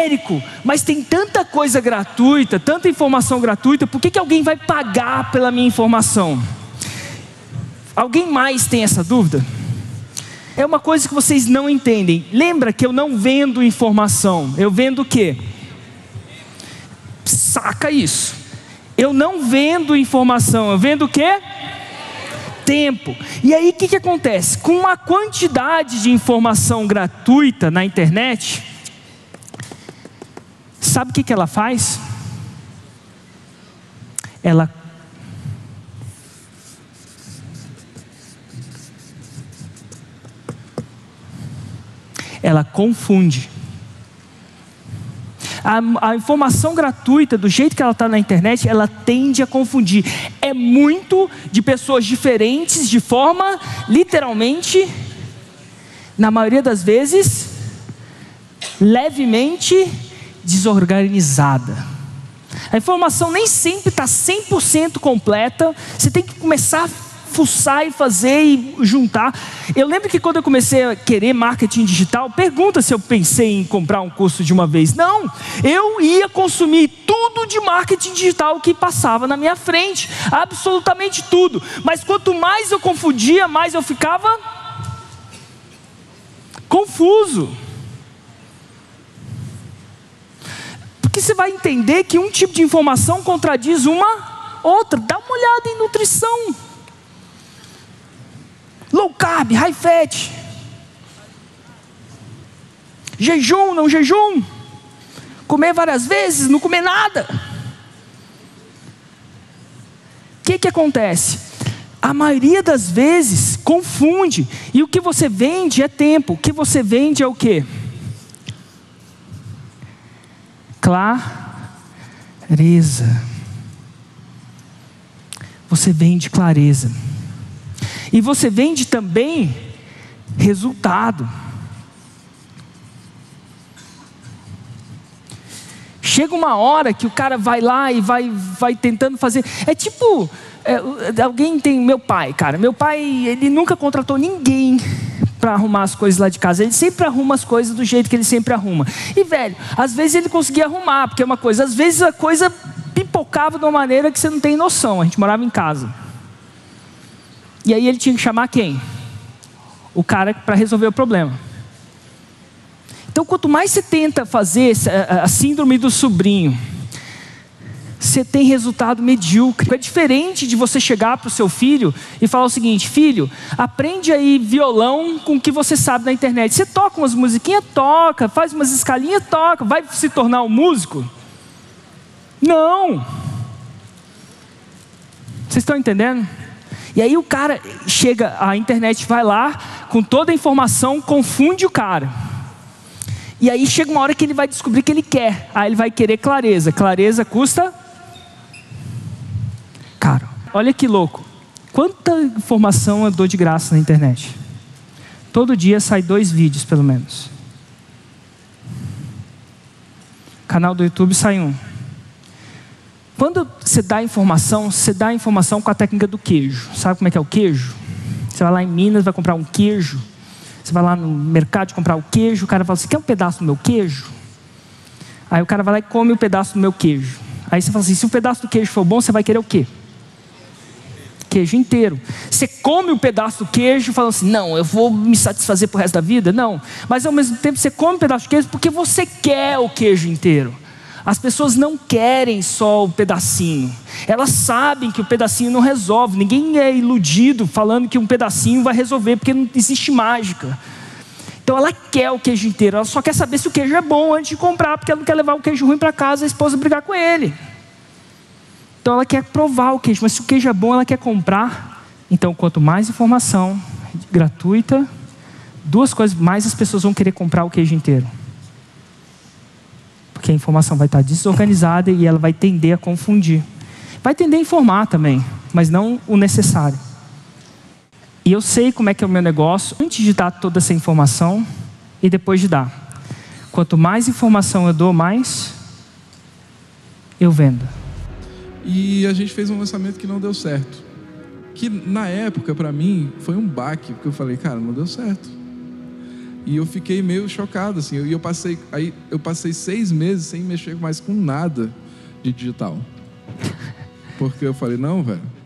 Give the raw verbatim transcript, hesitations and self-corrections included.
genérico, mas tem tanta coisa gratuita, tanta informação gratuita, por que que alguém vai pagar pela minha informação? Alguém mais tem essa dúvida? É uma coisa que vocês não entendem. Lembra que eu não vendo informação, eu vendo o quê? Saca isso. Eu não vendo informação, eu vendo o quê? Tempo. E aí o que que acontece? Com uma quantidade de informação gratuita na internet, sabe o que que ela faz? Ela ela confunde. A, a informação gratuita, do jeito que ela está na internet, ela tende a confundir. É muito de pessoas diferentes, de forma, literalmente, na maioria das vezes, levemente desorganizada. A informação nem sempre está cem por cento completa, você tem que começar a fuçar e fazer e juntar. Eu lembro que quando eu comecei a querer marketing digital, pergunta se eu pensei em comprar um curso de uma vez. Não, eu ia consumir tudo de marketing digital que passava na minha frente, absolutamente tudo. Mas quanto mais eu confundia, mais eu ficava confuso. Porque você vai entender que um tipo de informação contradiz uma outra. Dá uma olhada em nutrição. Low carb, high fat, jejum, não jejum, comer várias vezes, não comer nada. O que que acontece? A maioria das vezes confunde, e o que você vende é tempo, o que você vende é o quê? Clareza. Você vende clareza. E você vende também resultado. Chega uma hora que o cara vai lá e vai, vai tentando fazer. É tipo, é, alguém tem, meu pai, cara. Meu pai, ele nunca contratou ninguém para arrumar as coisas lá de casa. Ele sempre arruma as coisas do jeito que ele sempre arruma. E velho, às vezes ele conseguia arrumar, porque é uma coisa. Às vezes a coisa pipocava de uma maneira que você não tem noção. A gente morava em casa. E aí ele tinha que chamar quem? O cara para resolver o problema. Então quanto mais você tenta fazer a síndrome do sobrinho, você tem resultado medíocre. É diferente de você chegar para o seu filho e falar o seguinte: filho, aprende aí violão com o que você sabe na internet. Você toca umas musiquinhas, toca, faz umas escalinhas, toca. Vai se tornar um músico? Não. Vocês estão entendendo? E aí o cara chega, a internet vai lá, com toda a informação, confunde o cara. E aí chega uma hora que ele vai descobrir que ele quer. Aí ele vai querer clareza. Clareza custa caro. Olha que louco. Quanta informação eu dou de graça na internet. Todo dia sai dois vídeos, pelo menos. Canal do YouTube sai um. Quando você dá informação, você dá informação com a técnica do queijo. Sabe como é que é o queijo? Você vai lá em Minas, vai comprar um queijo. Você vai lá no mercado comprar o queijo. O cara fala assim: quer um pedaço do meu queijo? Aí o cara vai lá e come o pedaço do meu queijo. Aí você fala assim: se o pedaço do queijo for bom, você vai querer o quê? Queijo inteiro. Você come o pedaço do queijo falando assim: não, eu vou me satisfazer pro resto da vida? Não. Mas ao mesmo tempo você come o pedaço do queijo porque você quer o queijo inteiro. As pessoas não querem só o pedacinho. Elas sabem que o pedacinho não resolve. Ninguém é iludido falando que um pedacinho vai resolver, porque não existe mágica. Então ela quer o queijo inteiro. Ela só quer saber se o queijo é bom antes de comprar, porque ela não quer levar o queijo ruim para casa e a esposa brigar com ele. Então ela quer provar o queijo, mas se o queijo é bom, ela quer comprar. Então quanto mais informação gratuita, duas coisas, mais as pessoas vão querer comprar o queijo inteiro. Porque a informação vai estar desorganizada e ela vai tender a confundir. Vai tender a informar também, mas não o necessário. E eu sei como é que é o meu negócio antes de dar toda essa informação e depois de dar. Quanto mais informação eu dou, mais eu vendo. E a gente fez um lançamento que não deu certo. Que na época, para mim, foi um baque, porque eu falei: cara, não deu certo. E eu fiquei meio chocado, assim. E eu passei, aí eu passei seis meses sem mexer mais com nada de digital. Porque eu falei, não, velho,